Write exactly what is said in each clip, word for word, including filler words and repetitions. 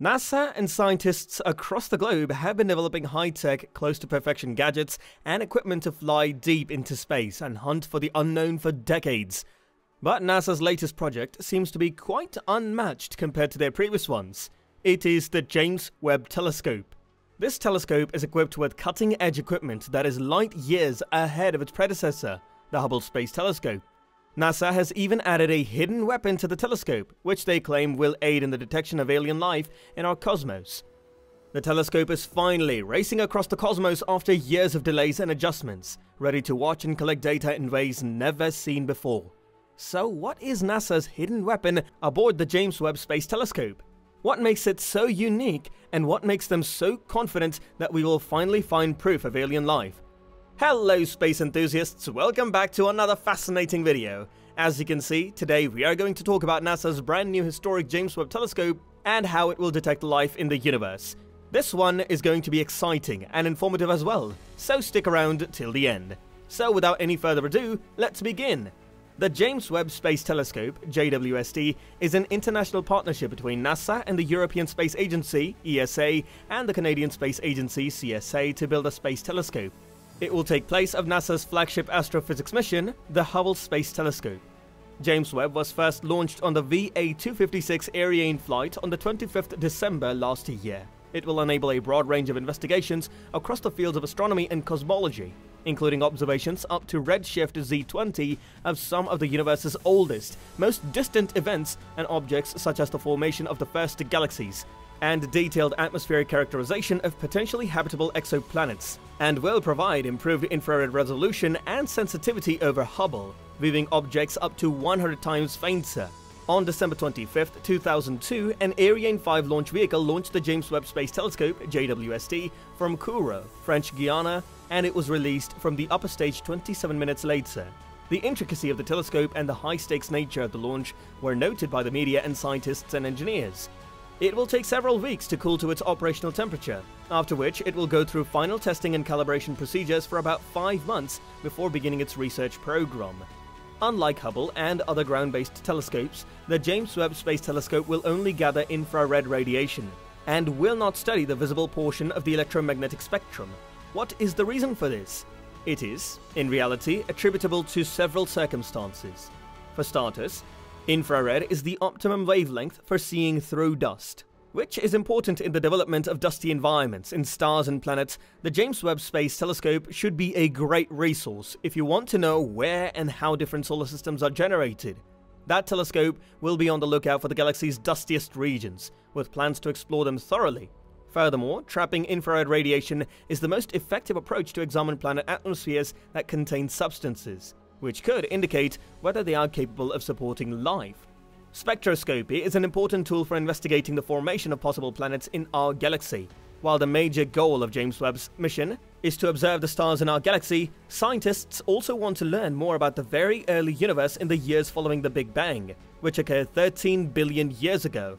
NASA and scientists across the globe have been developing high-tech, close-to-perfection gadgets and equipment to fly deep into space and hunt for the unknown for decades. But NASA's latest project seems to be quite unmatched compared to their previous ones. It is the James Webb Telescope. This telescope is equipped with cutting-edge equipment that is light years ahead of its predecessor, the Hubble Space Telescope. NASA has even added a hidden weapon to the telescope, which they claim will aid in the detection of alien life in our cosmos. The telescope is finally racing across the cosmos after years of delays and adjustments, ready to watch and collect data in ways never seen before. So what is NASA's hidden weapon aboard the James Webb Space Telescope? What makes it so unique, and what makes them so confident that we will finally find proof of alien life? Hello space enthusiasts, welcome back to another fascinating video. As you can see, today we are going to talk about NASA's brand new historic James Webb Telescope and how it will detect life in the universe. This one is going to be exciting and informative as well, so stick around till the end. So without any further ado, let's begin. The James Webb Space Telescope, J W S T, is an international partnership between NASA and the European Space Agency, E S A, and the Canadian Space Agency, C S A, to build a space telescope. It will take place of NASA's flagship astrophysics mission, the Hubble Space Telescope. James Webb was first launched on the V A two fifty-six Ariane flight on the twenty-fifth of December last year. It will enable a broad range of investigations across the fields of astronomy and cosmology, including observations up to redshift Z twenty of some of the universe's oldest, most distant events and objects such as the formation of the first galaxies, and detailed atmospheric characterization of potentially habitable exoplanets, and will provide improved infrared resolution and sensitivity over Hubble, viewing objects up to one hundred times fainter. On December twenty-fifth, two thousand two, an Ariane five launch vehicle launched the James Webb Space Telescope, J W S T, from Kourou, French Guiana, and it was released from the upper stage twenty-seven minutes later. The intricacy of the telescope and the high-stakes nature of the launch were noted by the media and scientists and engineers. It will take several weeks to cool to its operational temperature, after which it will go through final testing and calibration procedures for about five months before beginning its research program. Unlike Hubble and other ground-based telescopes, the James Webb Space Telescope will only gather infrared radiation and will not study the visible portion of the electromagnetic spectrum. What is the reason for this? It is, in reality, attributable to several circumstances. For starters, infrared is the optimum wavelength for seeing through dust, which is important in the development of dusty environments in stars and planets. The James Webb Space Telescope should be a great resource if you want to know where and how different solar systems are generated. That telescope will be on the lookout for the galaxy's dustiest regions, with plans to explore them thoroughly. Furthermore, trapping infrared radiation is the most effective approach to examine planet atmospheres that contain substances, which could indicate whether they are capable of supporting life. Spectroscopy is an important tool for investigating the formation of possible planets in our galaxy. While the major goal of James Webb's mission is to observe the stars in our galaxy, scientists also want to learn more about the very early universe in the years following the Big Bang, which occurred thirteen billion years ago.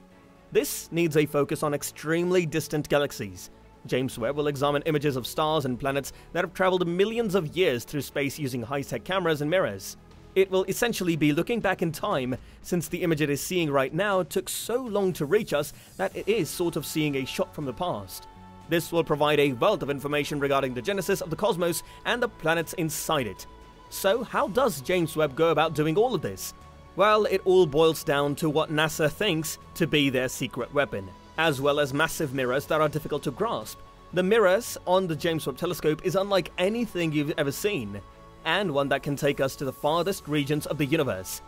This needs a focus on extremely distant galaxies. James Webb will examine images of stars and planets that have traveled millions of years through space using high-tech cameras and mirrors. It will essentially be looking back in time, since the image it is seeing right now took so long to reach us that it is sort of seeing a shot from the past. This will provide a wealth of information regarding the genesis of the cosmos and the planets inside it. So how does James Webb go about doing all of this? Well, it all boils down to what NASA thinks to be their secret weapon, as well as massive mirrors that are difficult to grasp. The mirrors on the James Webb Telescope is unlike anything you've ever seen, and one that can take us to the farthest regions of the universe.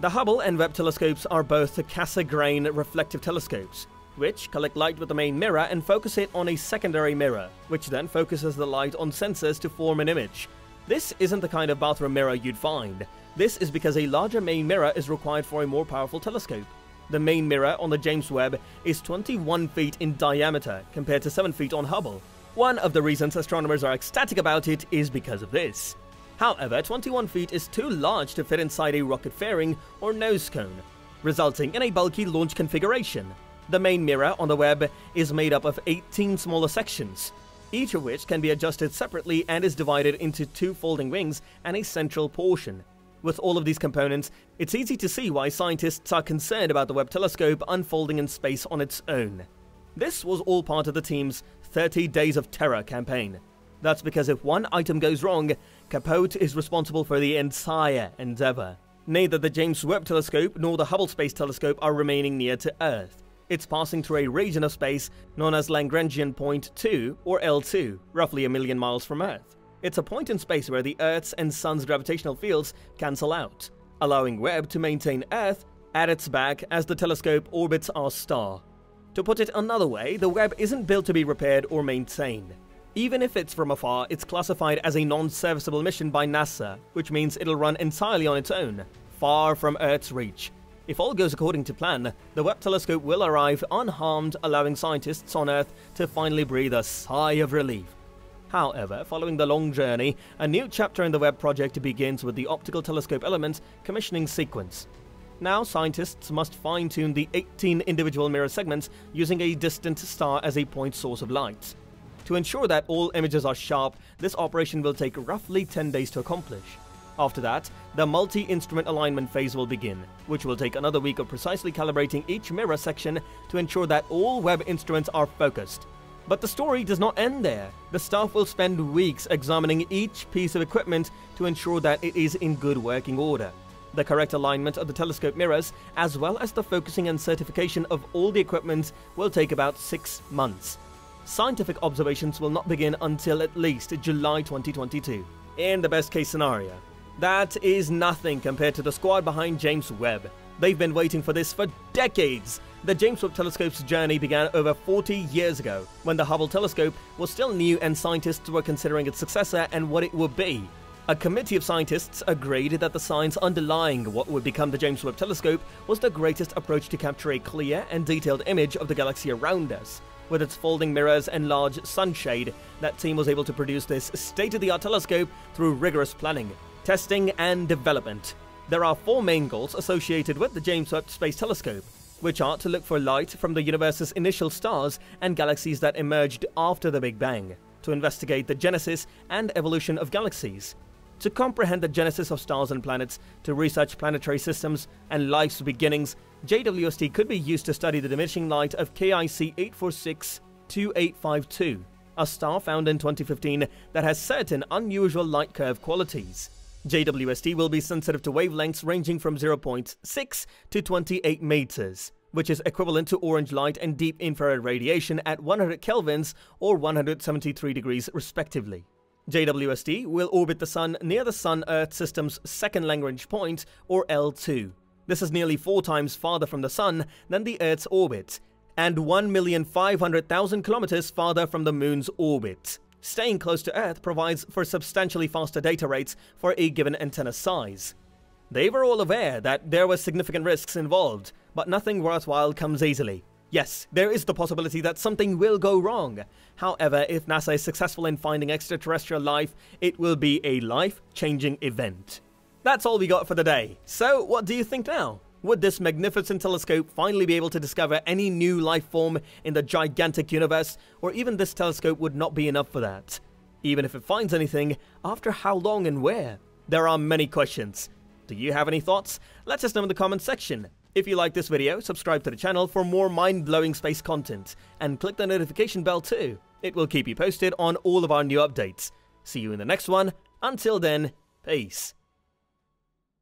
The Hubble and Webb telescopes are both Casa-grain reflective telescopes, which collect light with the main mirror and focus it on a secondary mirror, which then focuses the light on sensors to form an image. This isn't the kind of bathroom mirror you'd find. This is because a larger main mirror is required for a more powerful telescope. The main mirror on the James Webb is twenty-one feet in diameter compared to seven feet on Hubble. One of the reasons astronomers are ecstatic about it is because of this. However, twenty-one feet is too large to fit inside a rocket fairing or nose cone, resulting in a bulky launch configuration. The main mirror on the Webb is made up of eighteen smaller sections, each of which can be adjusted separately and is divided into two folding wings and a central portion. With all of these components, it's easy to see why scientists are concerned about the Webb telescope unfolding in space on its own. This was all part of the team's thirty Days of Terror campaign. That's because if one item goes wrong, Capote is responsible for the entire endeavour. Neither the James Webb Telescope nor the Hubble Space Telescope are remaining near to Earth. It's passing through a region of space known as Lagrangian Point two, or L two, roughly a million miles from Earth. It's a point in space where the Earth's and Sun's gravitational fields cancel out, allowing Webb to maintain Earth at its back as the telescope orbits our star. To put it another way, the Webb isn't built to be repaired or maintained. Even if it's from afar, it's classified as a non-serviceable mission by NASA, which means it'll run entirely on its own, far from Earth's reach. If all goes according to plan, the Webb telescope will arrive unharmed, allowing scientists on Earth to finally breathe a sigh of relief. However, following the long journey, a new chapter in the Webb project begins with the Optical Telescope Element commissioning sequence. Now, scientists must fine-tune the eighteen individual mirror segments using a distant star as a point source of light. To ensure that all images are sharp, this operation will take roughly ten days to accomplish. After that, the multi-instrument alignment phase will begin, which will take another week of precisely calibrating each mirror section to ensure that all Webb instruments are focused. But the story does not end there. The staff will spend weeks examining each piece of equipment to ensure that it is in good working order. The correct alignment of the telescope mirrors, as well as the focusing and certification of all the equipment, will take about six months. Scientific observations will not begin until at least July twenty twenty-two, in the best case scenario. That is nothing compared to the squad behind James Webb. They've been waiting for this for decades. The James Webb Telescope's journey began over forty years ago, when the Hubble telescope was still new and scientists were considering its successor and what it would be. A committee of scientists agreed that the science underlying what would become the James Webb Telescope was the greatest approach to capture a clear and detailed image of the galaxy around us. With its folding mirrors and large sunshade, that team was able to produce this state-of-the-art telescope through rigorous planning, testing, and development. There are four main goals associated with the James Webb Space Telescope, which are to look for light from the universe's initial stars and galaxies that emerged after the Big Bang, to investigate the genesis and evolution of galaxies, to comprehend the genesis of stars and planets, to research planetary systems and life's beginnings. J W S T could be used to study the diminishing light of K I C eight four six two eight five two, a star found in twenty fifteen that has certain unusual light curve qualities. J W S T will be sensitive to wavelengths ranging from zero point six to twenty-eight meters, which is equivalent to orange light and deep infrared radiation at one hundred kelvins or one hundred seventy-three degrees respectively. J W S T will orbit the Sun near the Sun-Earth system's second Lagrange point, or L two. This is nearly four times farther from the Sun than the Earth's orbit, and one million five hundred thousand kilometers farther from the Moon's orbit. Staying close to Earth provides for substantially faster data rates for a given antenna size. They were all aware that there were significant risks involved, but nothing worthwhile comes easily. Yes, there is the possibility that something will go wrong. However, if NASA is successful in finding extraterrestrial life, it will be a life-changing event. That's all we got for the day. So, what do you think now? Would this magnificent telescope finally be able to discover any new life form in the gigantic universe, or even this telescope would not be enough for that? Even if it finds anything, after how long and where? There are many questions. Do you have any thoughts? Let us know in the comment section. If you like this video, subscribe to the channel for more mind-blowing space content, and click the notification bell too. It will keep you posted on all of our new updates. See you in the next one. Until then, peace.